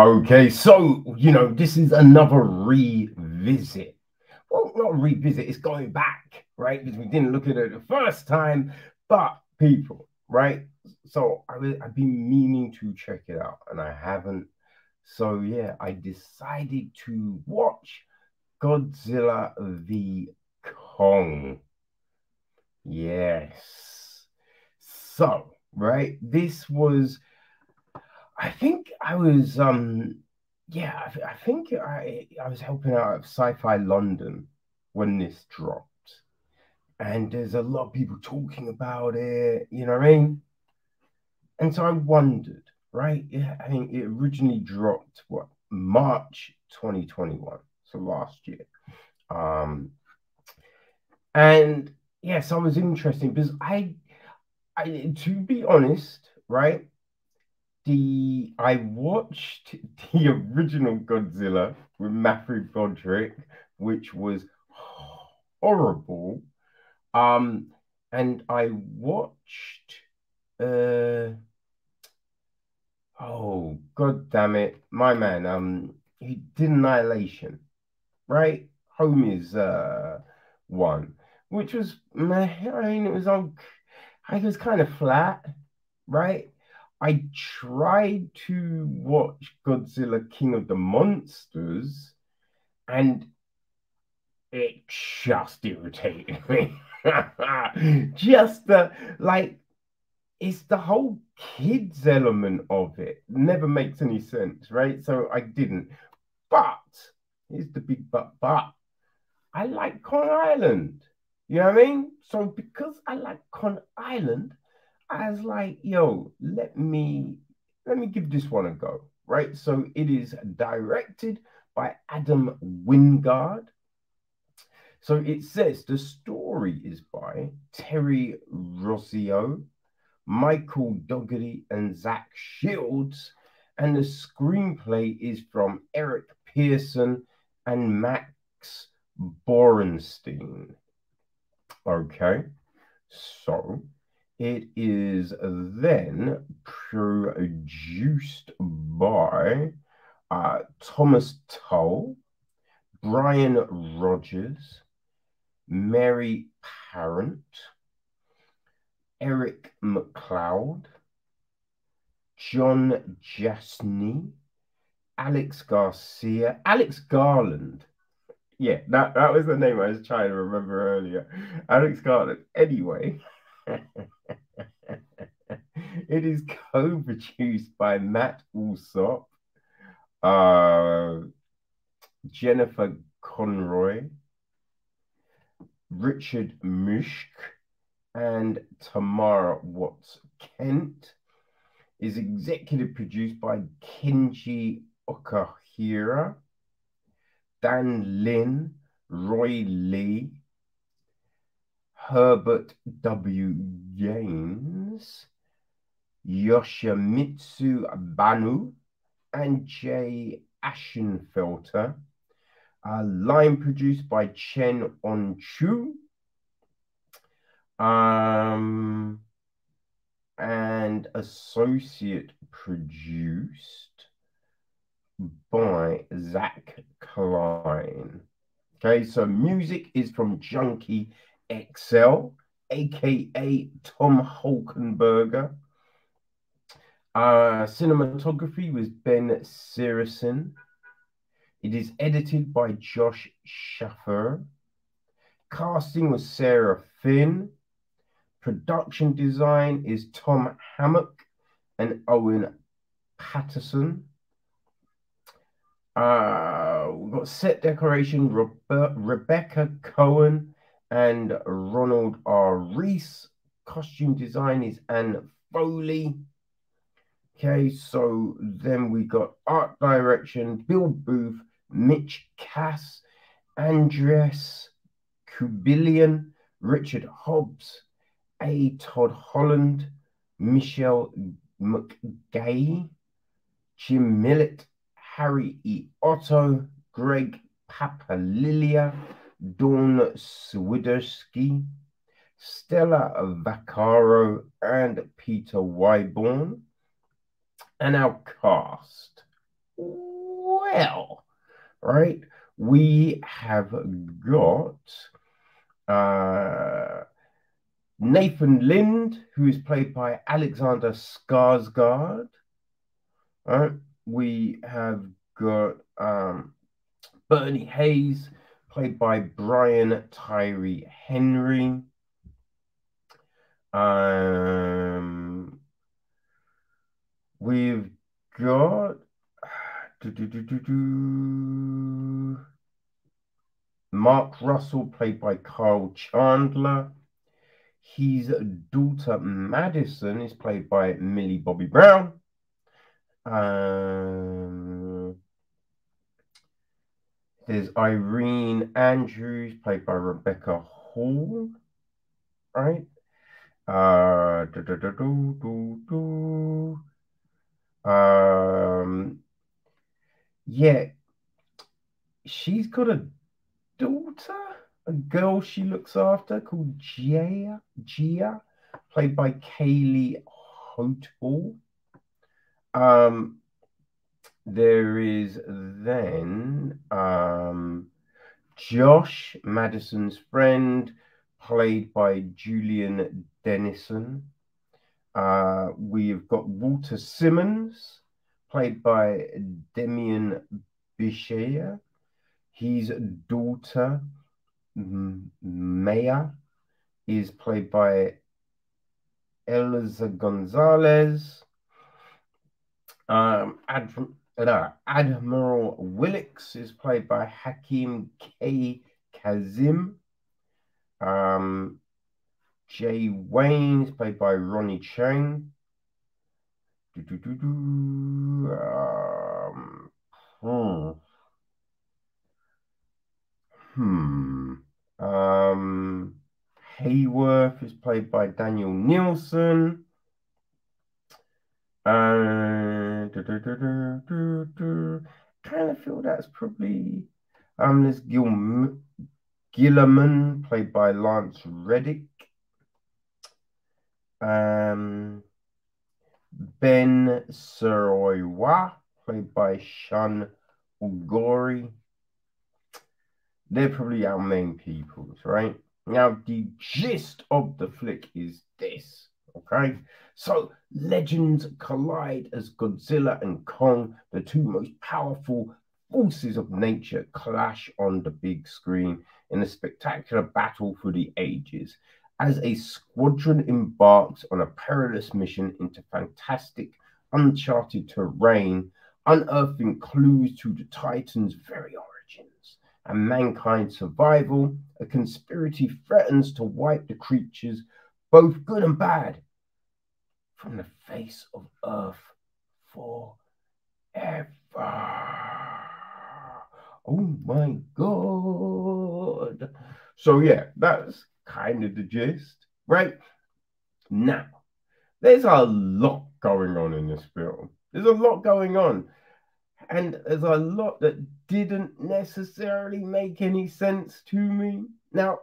Okay, so, you know, this is another revisit. Well, not revisit, it's going back, right? Because we didn't look at it the first time, but people, right? So I've been meaning to check it out, and I haven't. So, yeah, I decided to watch Godzilla vs. Kong. Yes. So, right, this was... I think I was, I was helping out at Sci-Fi London when this dropped. And there's a lot of people talking about it, you know what I mean? And so I wondered, right? Yeah, I think it originally dropped, what, March 2021, so last year. And, yeah, so I was interested because I to be honest, right? I watched the original Godzilla with Matthew Broderick, which was horrible. And I watched, oh, God damn it, my man, he did Annihilation, right? Homie's one, which was, I mean, it was on, it was kind of flat, right? I tried to watch Godzilla King of the Monsters, and it just irritated me. Just the, like, it's the whole kids element of it. Never makes any sense, right? So I didn't. But, here's the big but, I like Kong Island. You know what I mean? So because I like Kong Island, I was like, yo, let me give this one a go, right? So it is directed by Adam Wingard. So it says the story is by Terry Rossio, Michael Doggerty, and Zach Shields. And the screenplay is from Eric Pearson and Max Borenstein. Okay, so... it is then produced by Thomas Tull, Brian Rogers, Mary Parent, Eric McLeod, John Jasney, Alex Garcia, Alex Garland. Yeah, that was the name I was trying to remember earlier. Alex Garland. Anyway... it is co-produced by Matt Alsop, Jennifer Conroy, Richard Mushk, and Tamara Watts-Kent. Is executive produced by Kinji Okahira, Dan Lin, Roy Lee, Herbert W. James, Yoshimitsu Banu, and Jay Ashenfelter. Line produced by Chen Onchu. And associate produced by Zach Klein. Okay, so music is from Junkie Excel, aka Tom Hulkenberger. Cinematography was Ben Sirison. It is edited by Josh Schaffer. Casting was Sarah Finn. Production design is Tom Hammock and Owen Patterson. We've got set decoration, Rebecca Cohen and Ronald R. Reese. Costume design is Anne Foley. Okay, so then we got art direction, Bill Booth, Mitch Cass, Andreas Kubilian, Richard Hobbs, A. Todd Holland, Michelle McGay, Jim Millett, Harry E. Otto, Greg Papalilia, Dawn Swiderski, Stella Vaccaro, and Peter Wyborn. And our cast. well, right? We have got Nathan Lind, who is played by Alexander Skarsgård. We have got Bernie Hayes, played by Brian Tyree Henry. We've got Mark Russell, played by Carl Chandler. His daughter Madison is played by Millie Bobby Brown. There's Irene Andrews, played by Rebecca Hall, right? Yeah, she's got a daughter, a girl she looks after called Gia, played by Kaylee Hotel. There is then Josh, Madison's friend, played by Julian Dennison. We've got Walter Simmons, played by Demian Bishia. His daughter, Maya, is played by Elza Gonzalez. Admiral Willicks is played by Hakim K. Kazim. Jay Wayne is played by Ronnie Chang. Hayworth is played by Daniel Nielsen. Kind of feel that's probably there's Gilliman played by Lance Reddick. Ben Sirison played by Shun Ugori. They're probably our main peoples, right? Now the gist of the flick is this. Okay, so legends collide as Godzilla and Kong, the two most powerful forces of nature, clash on the big screen in a spectacular battle for the ages, as a squadron embarks on a perilous mission into fantastic, uncharted terrain, unearthing clues to the Titan's very origins and mankind's survival. A conspiracy threatens to wipe the creatures, both good and bad, from the face of Earth forever. Oh my God. So yeah, that's kind of the gist, right? Now, there's a lot going on in this film. There's a lot going on. And there's a lot that didn't necessarily make any sense to me. Now,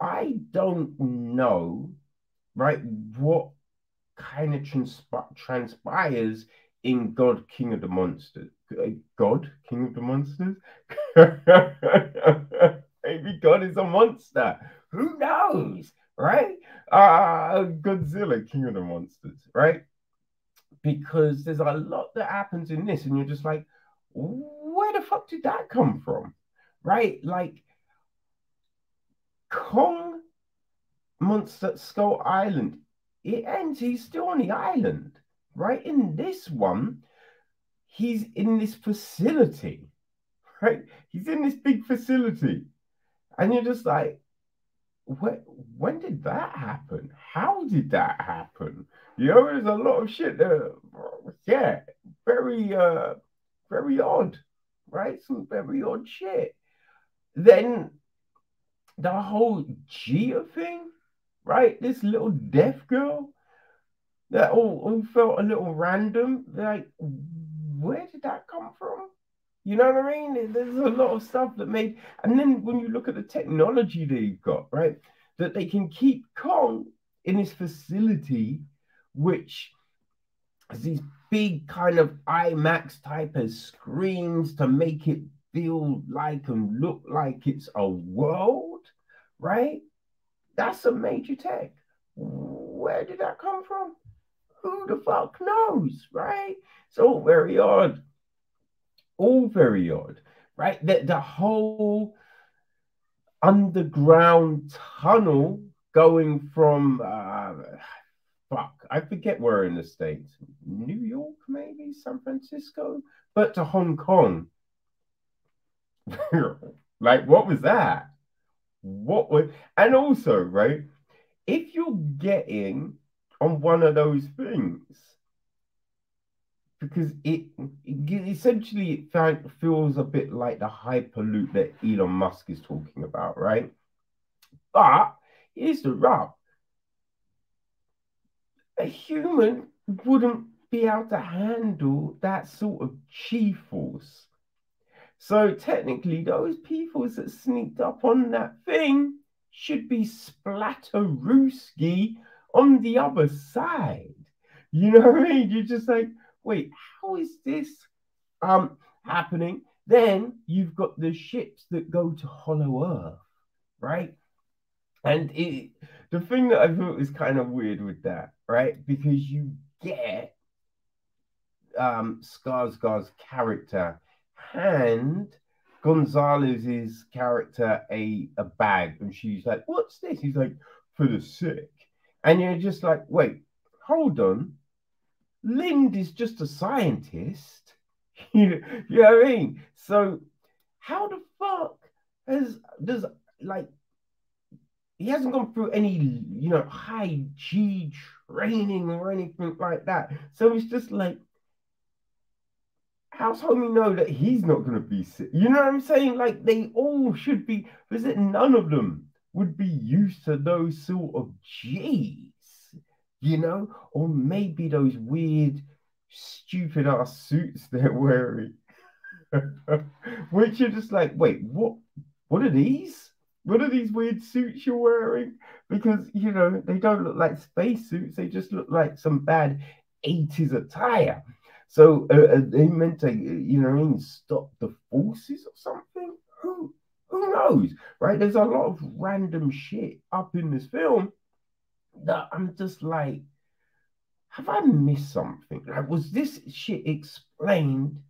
I don't know, right, what kind of transpires in God, King of the Monsters. God, King of the Monsters? Maybe God is a monster. Who knows, right? Godzilla, King of the Monsters, right? Because there's a lot that happens in this, and you're just like, where the fuck did that come from, right? Like, Kong monster Skull Island, it ends, he's still on the island, right? In this one, he's in this facility, right? He's in this big facility, and you're just like, when did that happen? How did that happen? You know, there's a lot of shit there. Yeah, very odd, right? Some very odd shit. Then the whole Gia thing, right? This little deaf girl, that all felt a little random. Like, where did that come from? You know what I mean? There's a lot of stuff that made... And then when you look at the technology that you've got, right? That they can keep Kong in this facility, which is these big kind of IMAX type of screens to make it feel like and look like it's a world, right? That's some major tech. Where did that come from? Who the fuck knows, right? It's all very odd. All very odd, right? The whole underground tunnel going from, I forget where in the States, New York maybe, San Francisco, but to Hong Kong. Like, what was that? And also, right, if you're getting on one of those things, because it essentially feels a bit like the Hyperloop that Elon Musk is talking about, right? But here's the rub. A human wouldn't be able to handle that sort of G-force. So technically, those people that sneaked up on that thing should be splatterooski on the other side. You know what I mean? You're just like, wait, how is this happening? Then you've got the ships that go to Hollow Earth, right? And the thing that I thought was kind of weird with that, right? Because you get Skarsgård's character and Gonzalez's character a bag, and she's like, what's this? He's like, for the sick. And you're just like, wait, hold on. Lind is just a scientist. You know what I mean? So how the fuck he hasn't gone through any, you know, high G training or anything like that. So it's just like, how's homie know that he's not going to be sick? You know what I'm saying? Like, they all should be, is it none of them would be used to those sort of G's, you know? Or maybe those weird, stupid-ass suits they're wearing. Which are just like, wait, what are these? What are these weird suits you're wearing? Because, you know, they don't look like space suits. They just look like some bad 80s attire. So they meant to, you know what I mean, stop the forces or something? Who knows, right? There's a lot of random shit up in this film that I'm just like, have I missed something? Like, was this shit explained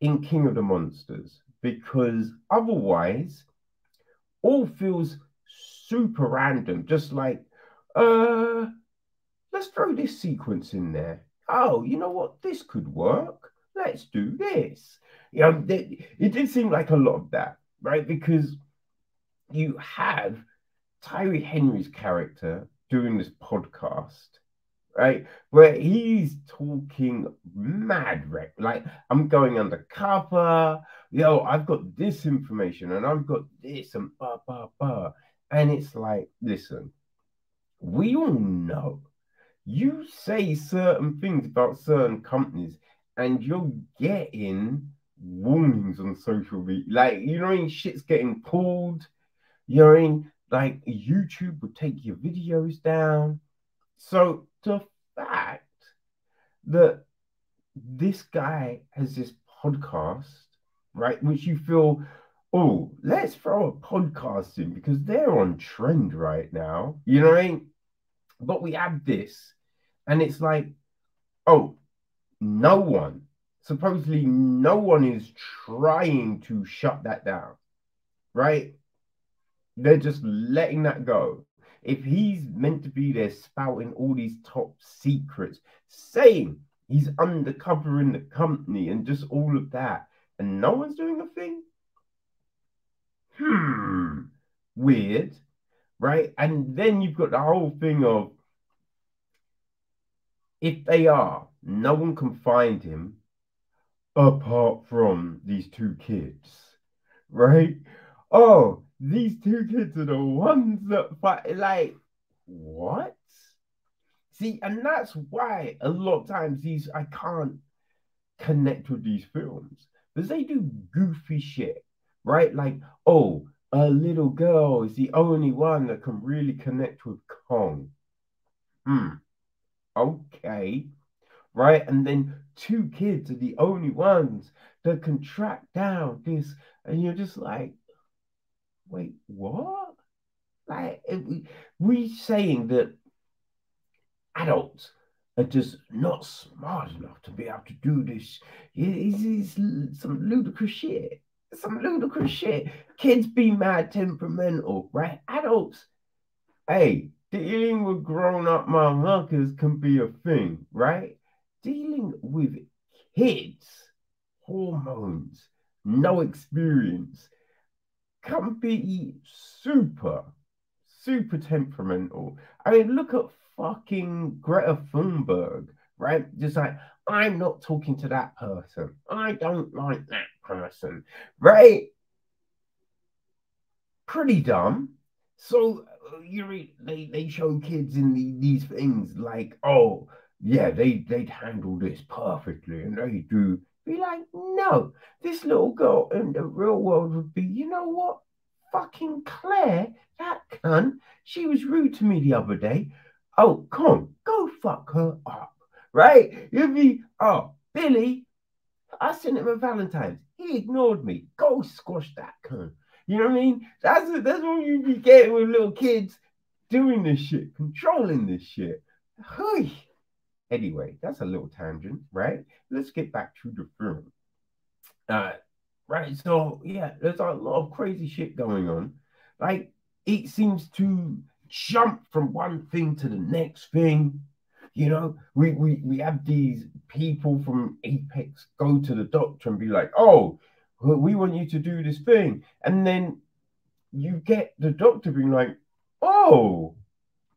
in King of the Monsters? Because otherwise, all feels super random, just like, let's throw this sequence in there. Oh, you know what? This could work. Let's do this. You know, it did seem like a lot of that, right? Because you have Tyree Henry's character doing this podcast, right? Where he's talking mad wreck. Like, I'm going undercover. Yo, I've got this information and I've got this and blah, blah, blah. And it's like, listen, we all know you say certain things about certain companies and you're getting warnings on social media. Like, you know what I mean? Shit's getting pulled. You know what I mean? Like, YouTube will take your videos down. So the fact that this guy has this podcast, right, which you feel, oh, let's throw a podcast in because they're on trend right now. You know what I mean? But we have this, and it's like, oh, no one, supposedly no one is trying to shut that down, right? They're just letting that go. If he's meant to be there spouting all these top secrets, saying he's undercover in the company and just all of that, and no one's doing a thing? Weird. Right? And then you've got the whole thing of, if they are, no one can find him apart from these two kids, right? Oh, these two kids are the ones that fight. Like, what? See, and that's why a lot of times I can't connect with these films, because they do goofy shit, right? Like, oh, a little girl is the only one that can really connect with Kong. Okay. Right? And then two kids are the only ones that can track down this. And you're just like, wait, what? Like, we saying that adults are just not smart enough to be able to do this is some ludicrous shit. Some ludicrous shit. Kids be mad temperamental, right? Adults, hey, dealing with grown-up motherfuckers can be a thing, right? Dealing with kids, hormones, no experience, can be super, super temperamental. I mean, look at fucking Greta Thunberg, right? Just like, I'm not talking to that person. I don't like that person, right? Pretty dumb. So, you know, they show kids in these things like, oh, yeah, they'd handle this perfectly, and they do. Be like, no, this little girl in the real world would be, you know what? Fucking Claire, that cunt, she was rude to me the other day. Oh, Kong, go fuck her up, right? You'd be, oh, Billy, I sent him a Valentine's. He ignored me. Go squash that cunt. You know what I mean? That's what you be getting with little kids doing this shit, controlling this shit. Hey. Anyway, that's a little tangent, right? Let's get back to the film. Right, so, yeah, there's a lot of crazy shit going on. Like, it seems to jump from one thing to the next thing. You know, we have these people from Apex go to the doctor and be like, oh, we want you to do this thing. And then you get the doctor being like, oh,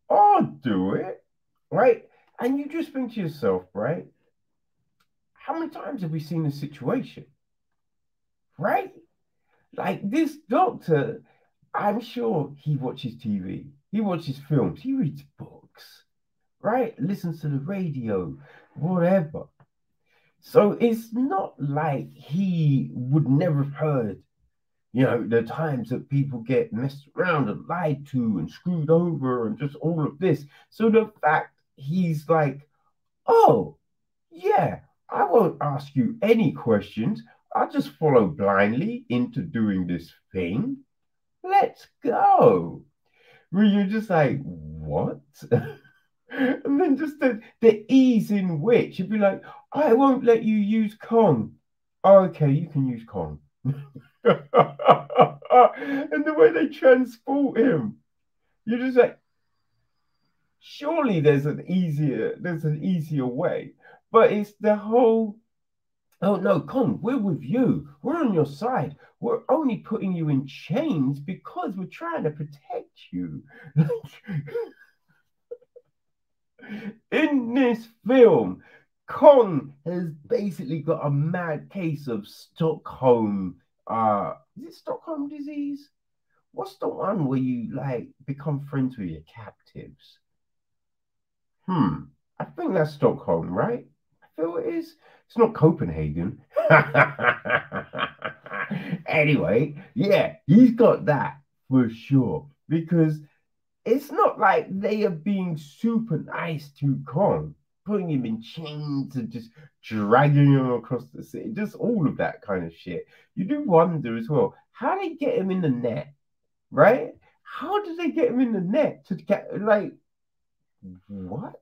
I'll do it, right? And you just think to yourself, right? How many times have we seen this situation? Right? Like this doctor, I'm sure he watches TV. He watches films. He reads books. Right? Listens to the radio. Whatever. So it's not like he would never have heard, you know, the times that people get messed around and lied to and screwed over and just all of this. So the fact he's like, oh, yeah, I won't ask you any questions. I'll just follow blindly into doing this thing. Let's go. Where you're just like, what? And then just the ease in which you'd be like, I won't let you use Kong. Oh, okay, you can use Kong. And the way they transport him, you're just like, surely there's an easier way. But it's the whole, oh no, Kong, we're with you. We're on your side. We're only putting you in chains because we're trying to protect you. In this film, Kong has basically got a mad case of Stockholm. Is it Stockholm disease? What's the one where you like become friends with your captives? I think that's Stockholm, right? I feel it is. It's not Copenhagen. Anyway, yeah, he's got that for sure. Because it's not like they are being super nice to Kong, putting him in chains and just dragging him across the city, just all of that kind of shit. You do wonder as well, how they get him in the net, right? How did they get him in the net to get, like, what?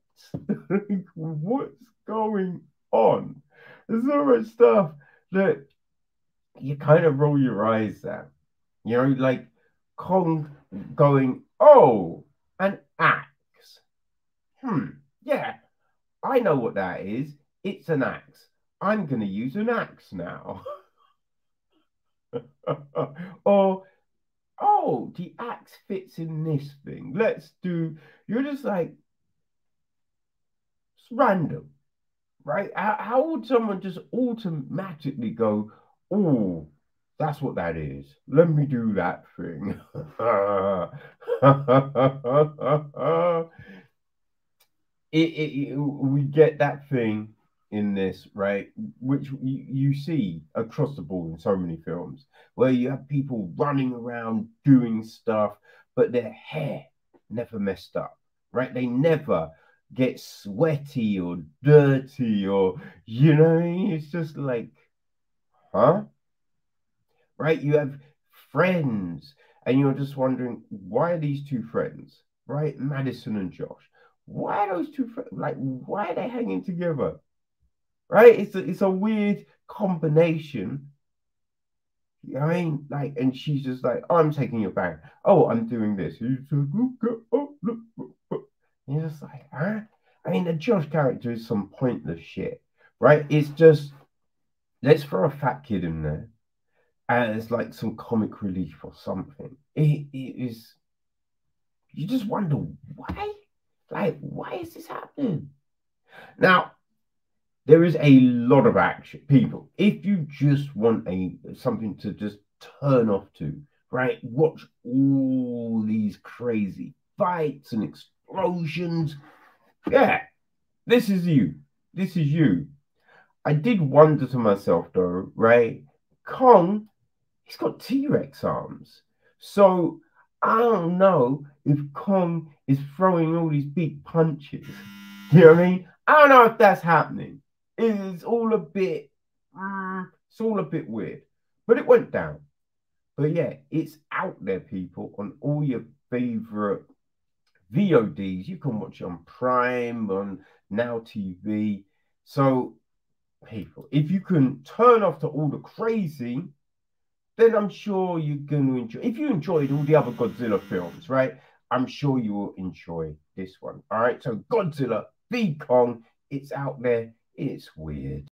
What's going on? There's so much stuff that you kind of roll your eyes at. You know, like Kong going, oh, an axe. Yeah, I know what that is. It's an axe. I'm going to use an axe now. Or, oh, the axe fits in this thing. Let's do, you're just like, it's random, right? How would someone just automatically go, oh, that's what that is. Let me do that thing. We get that thing in this, right? Which you see across the board in so many films, where you have people running around doing stuff, but their hair never messed up, right? They never get sweaty or dirty or, you know, it's just like, huh? Right? You have friends and you're just wondering, why are these two friends, right? Madison and Josh. Why are those two friends, like, why are they hanging together? Right? It's a weird combination. I mean, like, and she's just like, oh, I'm taking your bag. Oh, I'm doing this. You're just like, huh? I mean, the Josh character is some pointless shit, right? It's just, let's throw a fat kid in there as like some comic relief or something. It is, you just wonder why? Like, why is this happening? Now, there is a lot of action, people. If you just want something to just turn off to, right? Watch all these crazy fights and explosions. Yeah, this is you. This is you. I did wonder to myself, though, right? Kong, he's got T-Rex arms. So I don't know if Kong is throwing all these big punches. You know what I mean? I don't know if that's happening. It's all a bit, it's all a bit weird, but it went down. But yeah, it's out there, people, on all your favorite VODs. You can watch it on Prime, on Now TV. So, people, if you can turn off to all the crazy, then I'm sure you're going to enjoy. If you enjoyed all the other Godzilla films, right? I'm sure you will enjoy this one. All right, so Godzilla v. Kong. It's out there. It's weird.